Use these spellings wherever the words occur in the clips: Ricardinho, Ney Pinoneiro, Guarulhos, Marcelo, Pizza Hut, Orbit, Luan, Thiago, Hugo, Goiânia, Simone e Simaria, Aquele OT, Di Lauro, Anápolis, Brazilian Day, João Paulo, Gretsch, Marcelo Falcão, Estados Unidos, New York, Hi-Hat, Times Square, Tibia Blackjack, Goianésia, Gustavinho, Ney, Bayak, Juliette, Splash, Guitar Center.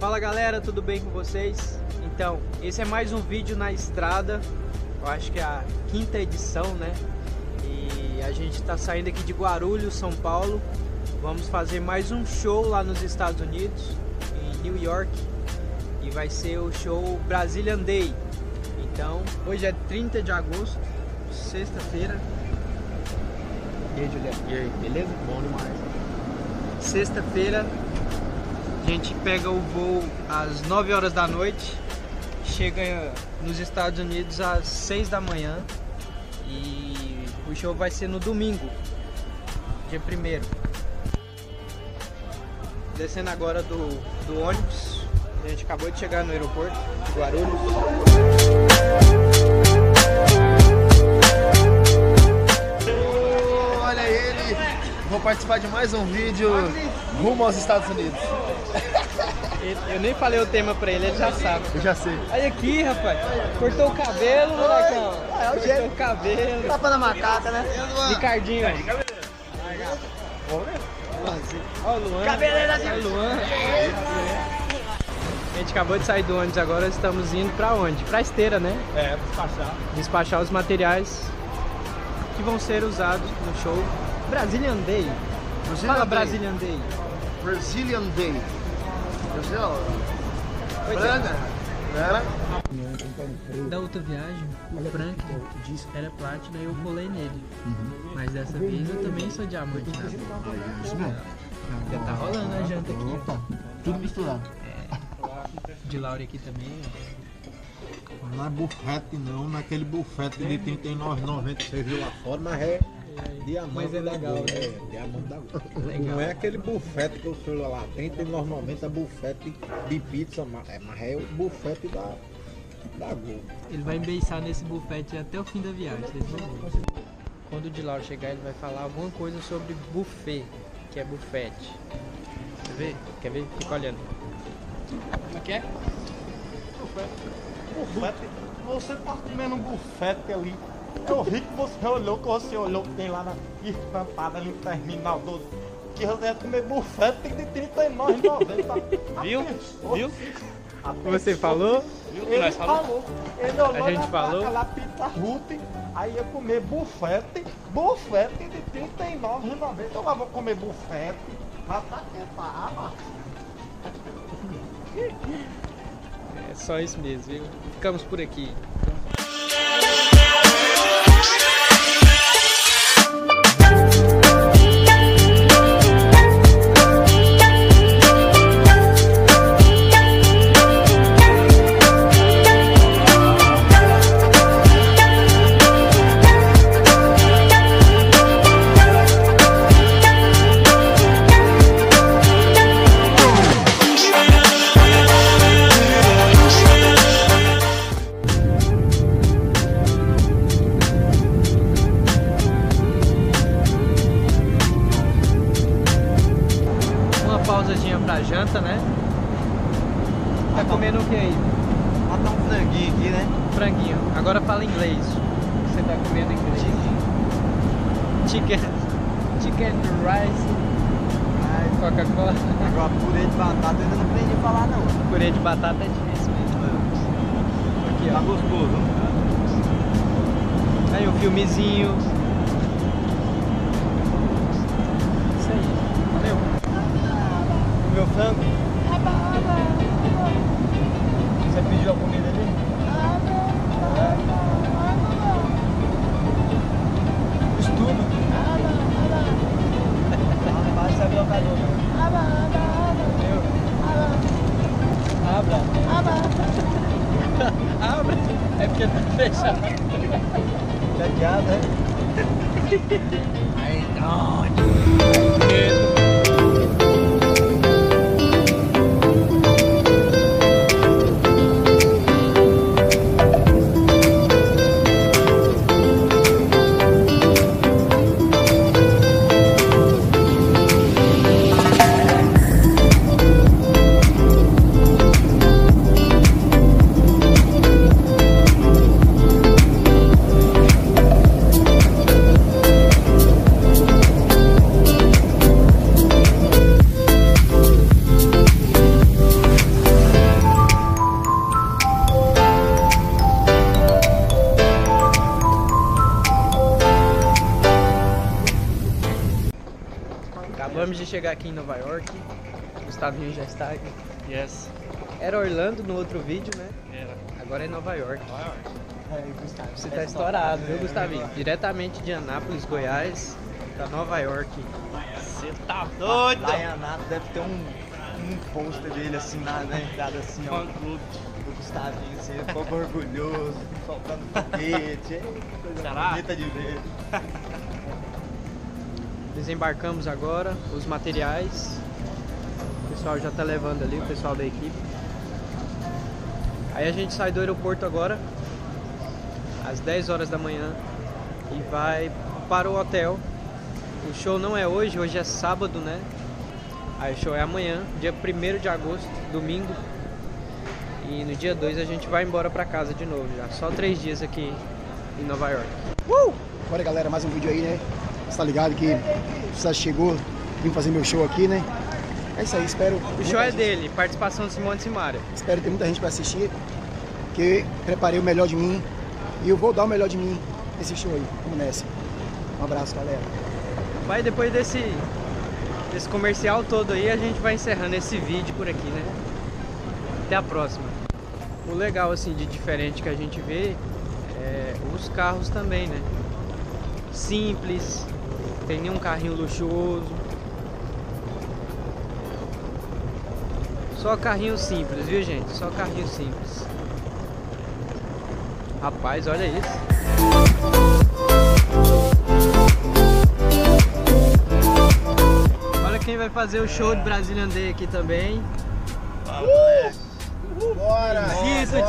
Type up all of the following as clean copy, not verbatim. Fala galera, tudo bem com vocês? Então, esse é mais um vídeo na estrada, eu acho que é a 5ª edição, né? E a gente tá saindo aqui de Guarulhos, São Paulo. Vamos fazer mais um show lá nos Estados Unidos, em New York. E vai ser o show Brazilian Day. Então, hoje é 30 de agosto, sexta-feira. E aí, Juliette? E aí? Beleza? Bom demais. Sexta-feira. A gente pega o voo às 9 horas da noite, chega nos Estados Unidos às 6 da manhã e o show vai ser no domingo, dia 1º. Descendo agora do ônibus, a gente acabou de chegar no aeroporto de Guarulhos. Olha ele, vou participar de mais um vídeo rumo aos Estados Unidos. Eu nem falei o tema pra ele, ele já sabe. Eu já sei. Olha aqui, rapaz. Cortou o cabelo, molecão. Ah, cortou o cabelo. Tapa na macaca, né? Ricardinho. Aí, cabelo. Olha o Luan. Cabeleira de Luan. A gente acabou de sair do ônibus, agora estamos indo pra onde? Pra esteira, né? É, despachar. Despachar os materiais que vão ser usados no show Brazilian Day. Fala Brazilian Day. Brazilian Day. Da outra viagem, o Frank era platina e eu colei nele. Mas dessa vez eu também sou diamante. Isso mesmo. Já tá rolando a janta aqui. Opa, tudo misturado. Di Lauro aqui também. Não é bufete não, naquele bufete de 39,96 viu lá fora, mas é. Diamante é legal, né? Diamante da Goiânia. Não é aquele bufete que o senhor lá tem normalmente é bufete de pizza, mas é o bufete da Goiânia. Ele vai embeiçar nesse bufete até o fim da viagem. Quando o Di Lauro chegar, ele vai falar alguma coisa sobre buffet, que é bufete. Quer ver? Quer ver? Fica olhando. Como é que é? Bufete. Bufete. Você tá comendo um bufete ali. Eu vi que você olhou que tem lá na estampada ali no terminal 12. Que você deve comer bufete de 39,90. Viu? Pessoa, viu? Você falou? Ele falou. Ele olhou a gente na falou. Placa lá, Pizza Hut, aí ia comer bufete de 39,90. Eu vou comer bufete. Vai pra tentar. É só isso mesmo, viu? Ficamos por aqui. Pra janta, né? Tá comendo o que aí? Matar um franguinho aqui, né? Franguinho. Agora fala inglês. Você tá comendo inglês? Chicken rice. Ai, Coca-Cola. Agora purê de batata eu ainda não aprendi a falar não. Purê de batata é difícil mesmo. Aqui, ó. Tá gostoso. Aí um filmezinho. Isso aí. Valeu. Meu frango? Você pediu a comida ali? Estudo. Rapaz, sabe locador, né? Eu? Abra. É porque ele tá fechado. Chateado, né? Aí, não. chegar aqui em Nova York. O Gustavinho já está aqui. Yes. Era Orlando no outro vídeo, né? Era. Agora é Nova York. Nova York. É, Gustavo, você está estourado, viu, Gustavinho? Diretamente de Anápolis, Goiás, para Nova York. Você tá doido! Lá em Anápolis deve ter um pôster dele assim na entrada, assim, ó. Do Gustavinho, assim, ele ficou orgulhoso, soltando foguete. Coisa bonita de ver. Desembarcamos agora os materiais. O pessoal já tá levando ali, o pessoal da equipe. Aí a gente sai do aeroporto agora, às 10 horas da manhã, e vai para o hotel. O show não é hoje, hoje é sábado, né? Aí o show é amanhã, dia 1º de agosto, domingo. E no dia 2 a gente vai embora pra casa de novo já. Só 3 dias aqui em Nova York. Bora, galera, mais um vídeo aí, né? Você tá ligado que você chegou, vim fazer meu show aqui, né? É isso aí, espero... O show é dele, participação de Simone e Simaria. Espero ter muita gente pra assistir, que preparei o melhor de mim e eu vou dar o melhor de mim nesse show aí. Vamos nessa. Um abraço, galera. Vai, depois desse comercial todo aí, a gente vai encerrando esse vídeo por aqui, né? Até a próxima. O legal, assim, de diferente que a gente vê é os carros também, né? Simples, não tem nenhum carrinho luxuoso, só carrinho simples, viu, gente? Só carrinho simples. Rapaz, olha isso. Olha quem vai fazer o show de Brazilian Day aqui também. Bora! Isso, bora.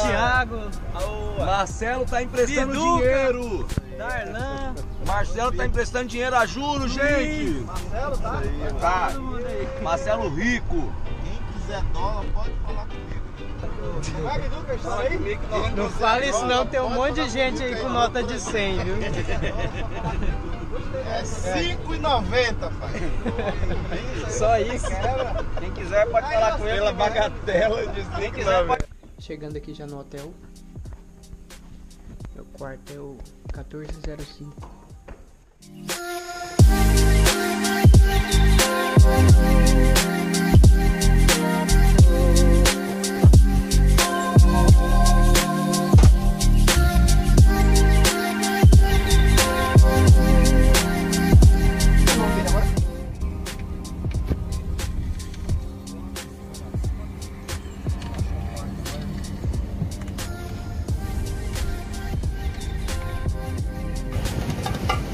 Thiago! Aô. Marcelo tá emprestando dinheiro! Darlan! Marcelo tá emprestando dinheiro a juro, gente! Marcelo tá? Tá! Marcelo rico! Quem quiser dólar, pode falar comigo. Vai, Duca, fala aí! Não fala isso não, tem um monte de gente aí com nota de 100, viu? É 5,90, pai. Só isso. Quem quiser pode falar com ele, bagatela de 5,90. Chegando aqui já no hotel. Meu quarto é o 1405.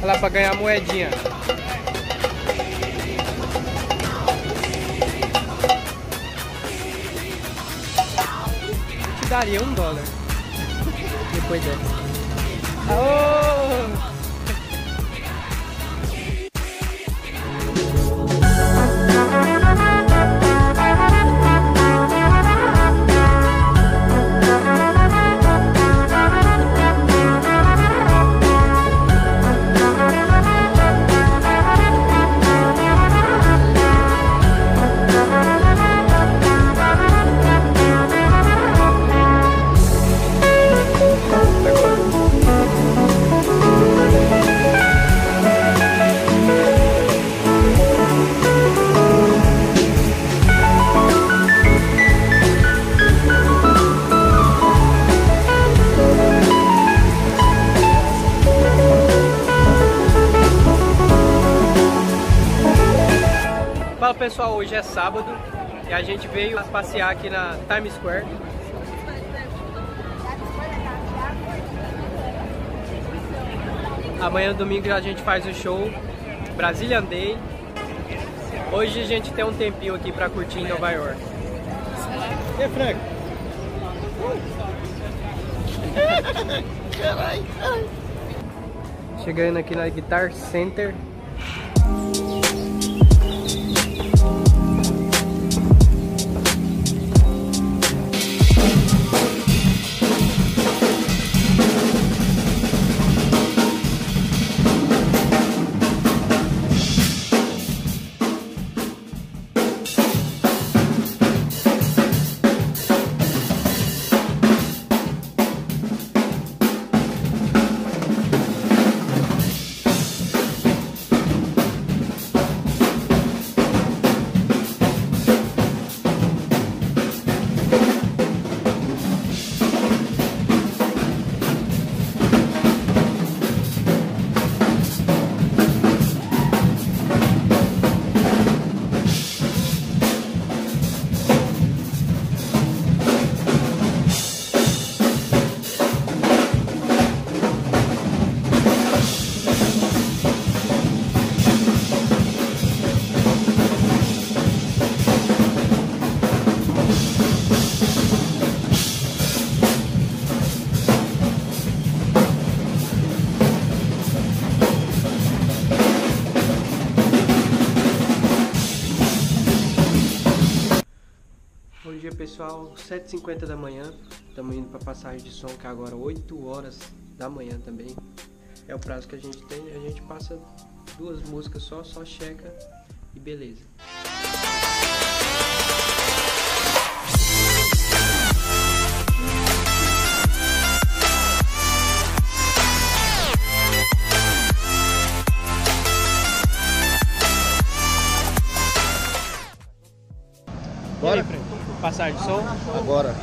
Lá para ganhar moedinha. Eu te daria $1 depois dessa. Aô! Pessoal, hoje é sábado e a gente veio passear aqui na Times Square. Amanhã, domingo, a gente faz o show Brazilian Day. Hoje a gente tem um tempinho aqui pra curtir em Nova York. E aí, Franco? Chegando aqui na Guitar Center. Bom dia pessoal, 7h50 da manhã, estamos indo para passagem de som, que agora 8 horas da manhã também. É o prazo que a gente tem, a gente passa duas músicas só checa e beleza. Bora? Passagem de som? Agora.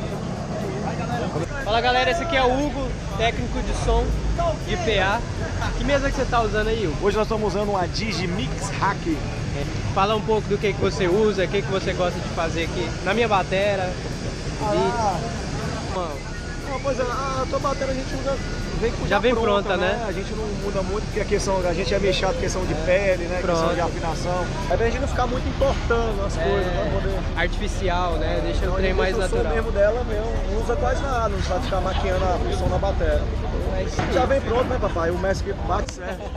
Fala galera, esse aqui é o Hugo, técnico de som de PA. Que mesa que você está usando aí, Hugo? Hoje nós estamos usando uma Digi Mix Hack. Fala um pouco do que você usa, o que você gosta de fazer aqui na minha batera. Pois é, a tua batera a gente usa, já vem pronta, né? A gente não muda muito porque a gente é meio chato, questão de pele, né? Pronto. Questão de afinação. Aí a gente não ficar muito importando as coisas, né? Artificial, né? Deixa o trem mais natural. O som mesmo dela mesmo, não usa quase nada, não precisa ficar maquiando o som da batera. Já vem pronto, né, papai? O mestre bate certo.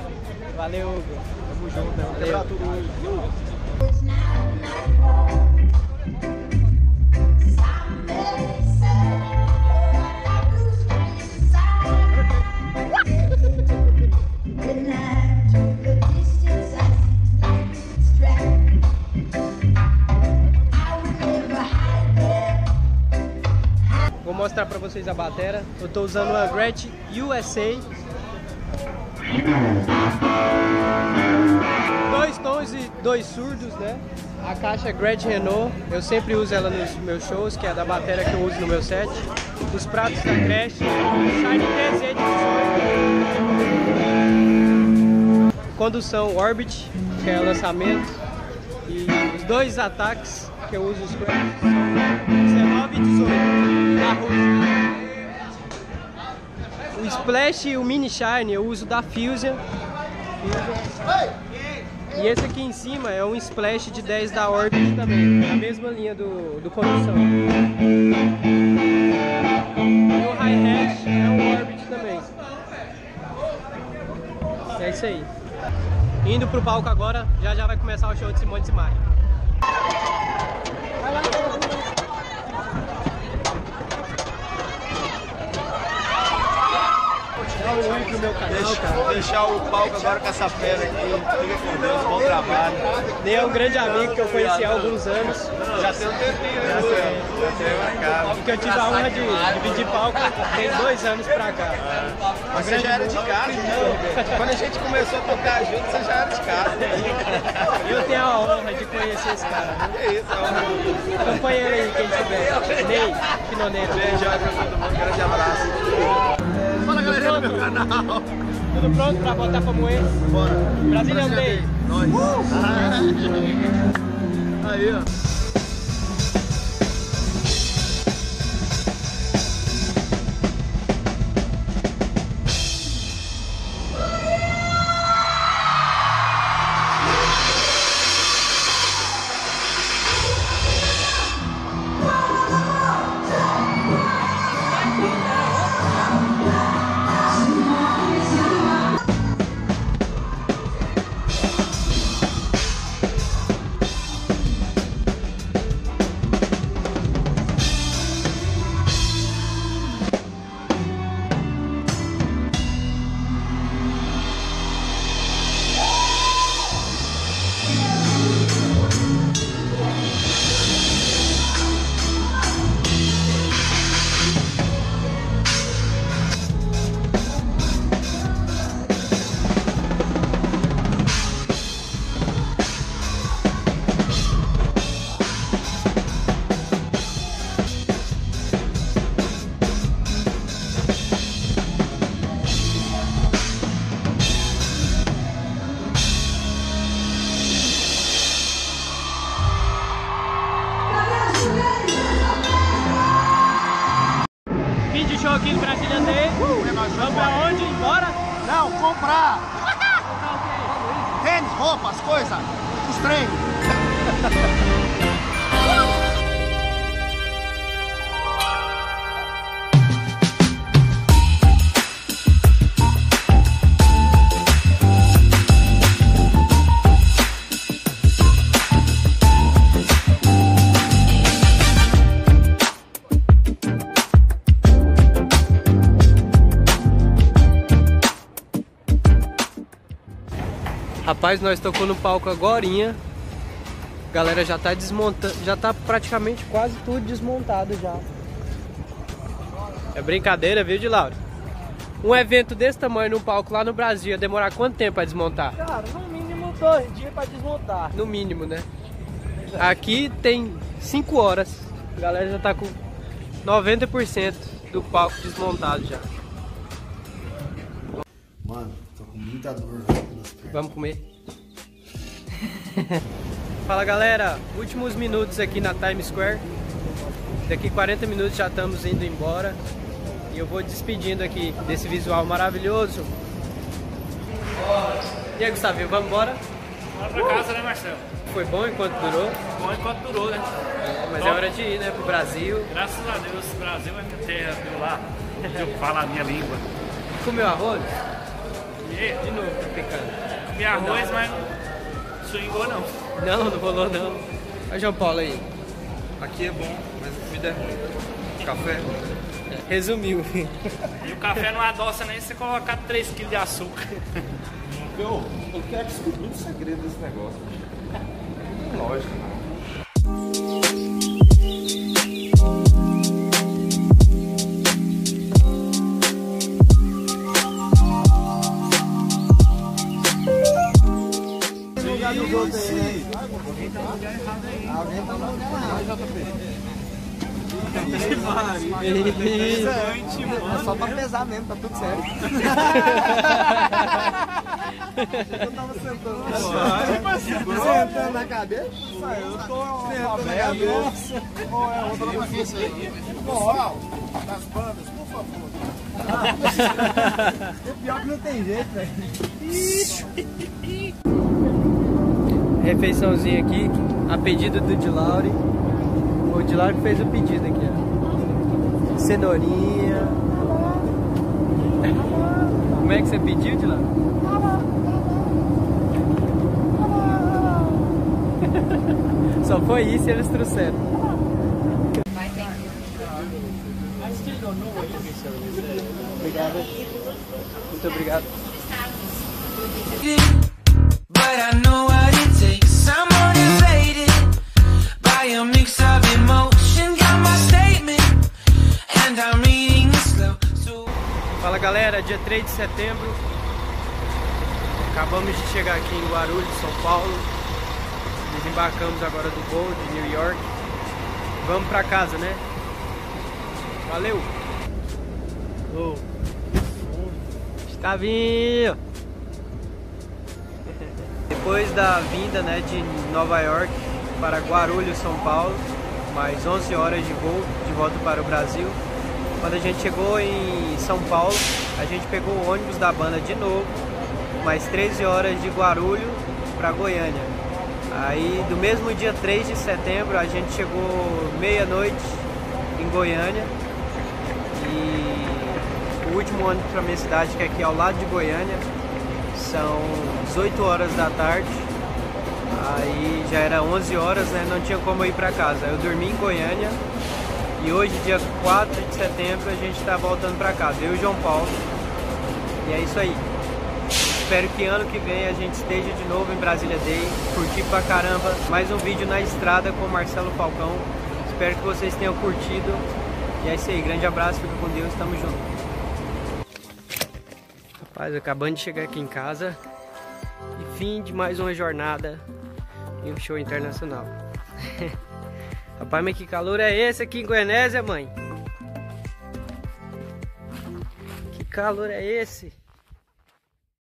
Valeu, Hugo. Tamo junto, né? Quebrar tudo hoje. Vou mostrar pra vocês a batera. Eu tô usando a Gretsch USA. 2 tons e 2 surdos, né? A caixa Gretsch Renault. Eu sempre uso ela nos meus shows, que é a da batera que eu uso no meu set. Os pratos da Gretsch. Sai de 13 18. Condução Orbit, que é o lançamento. E os dois ataques que eu uso os pratos são 19 e 18. O Splash e o Mini Shine eu uso da Fusion. E esse aqui em cima é um Splash de 10 da Orbit também, na mesma linha do condução. E o Hi-Hat é um Orbit também. É isso aí. Indo pro palco agora, já vai começar o show de Simone e Simaria. Vai lá, pro meu canal, deixar o palco agora com essa fera aqui. Fica com Deus, bom trabalho. Ney é um grande amigo que eu conheci há alguns anos. Já tem um tempinho, né? Já porque eu tive a honra de dividir palco tem 2 anos pra cá. Mas você já era de casa, né? Quando a gente começou a tocar junto, você já era de casa. Eu tenho a honra de conhecer esse cara. É isso, é um companheiro aí, quem tiver. Ney, Pinoneiro. Beijo pra todo mundo, grande abraço. Fala galera do meu canal! Tudo pronto pra botar pra moer? Bora! Brazilian Day! Nós! Aí ó! Aqui no Brazilian Day. Vamos aonde? Embora? Não, comprar! Tênis, roupa, as coisas, os treinos. Rapaz, nós tocamos no palco agorinha. A galera já tá desmontando, já tá praticamente quase tudo desmontado já. É brincadeira, viu, Di Lauro? Um evento desse tamanho no palco lá no Brasil ia demorar quanto tempo pra desmontar? Cara, no mínimo 2 dias pra desmontar. No mínimo, né? É. Aqui tem 5 horas. A galera já tá com 90% do palco desmontado já. Mano, tô com muita dor nas pernas. Vamos comer? Fala, galera, últimos minutos aqui na Times Square. Daqui 40 minutos já estamos indo embora. E eu vou despedindo aqui desse visual maravilhoso. E aí, Gustavinho, vamos embora? Bora pra casa, né, Marcelo? Foi bom enquanto durou? Bom enquanto durou, né? É, mas bom, é hora de ir, né, pro Brasil. Graças a Deus, o Brasil é minha terra, meu lar, onde eu falo a minha língua. Comeu arroz? E? De novo, tá picando. Comi arroz, mas não swingou, não. Não, não rolou, não. Olha o João Paulo aí. Aqui é bom, mas a comida é ruim. Café é ruim. Resumiu. E o café não adoça nem se colocar 3 kg de açúcar. Meu, eu quero descobrir o segredo desse negócio. Não tem lógica, não. Alguém tá no lugar errado aí. Alguém tá no lugar errado. É só pra pesar mesmo, tá tudo certo. Eu tava sentando na cadeira? Eu tô sentando na cadeira. Ou é outra notícia aí? Pessoal, das bandas, por favor. É pior que não tem jeito, velho. Refeiçãozinha aqui, a pedido do Di Lauro. O Di Lauro que fez o pedido aqui, ó. Cenourinha. Como é que você pediu, Di Lauro? Só foi isso e eles trouxeram. Obrigado. Muito obrigado. Fala, galera, dia 3 de setembro, acabamos de chegar aqui em Guarulhos, São Paulo. Desembarcamos agora do voo de New York. Vamos pra casa, né? Valeu! Oh. Gustavinho! Depois da vinda, né, de Nova York para Guarulhos, São Paulo, mais 11 horas de voo de volta para o Brasil. Quando a gente chegou em São Paulo, a gente pegou o ônibus da banda de novo, mais 13 horas de Guarulhos para Goiânia. Aí do mesmo dia 3 de setembro a gente chegou meia-noite em Goiânia, e o último ônibus para minha cidade, que é aqui ao lado de Goiânia, são 18 horas da tarde. Aí já era 11 horas, né? Não tinha como ir para casa. Eu dormi em Goiânia. E hoje, dia 4 de setembro, a gente está voltando para casa, eu e o João Paulo. E é isso aí. Espero que ano que vem a gente esteja de novo em Brasília Day. Curti pra caramba mais um vídeo na estrada com o Marcelo Falcão. Espero que vocês tenham curtido. E é isso aí, grande abraço, fica com Deus, tamo junto. Rapaz, acabando de chegar aqui em casa. E fim de mais uma jornada em um show internacional. Rapaz, mas que calor é esse aqui em Goianésia, mãe? Que calor é esse?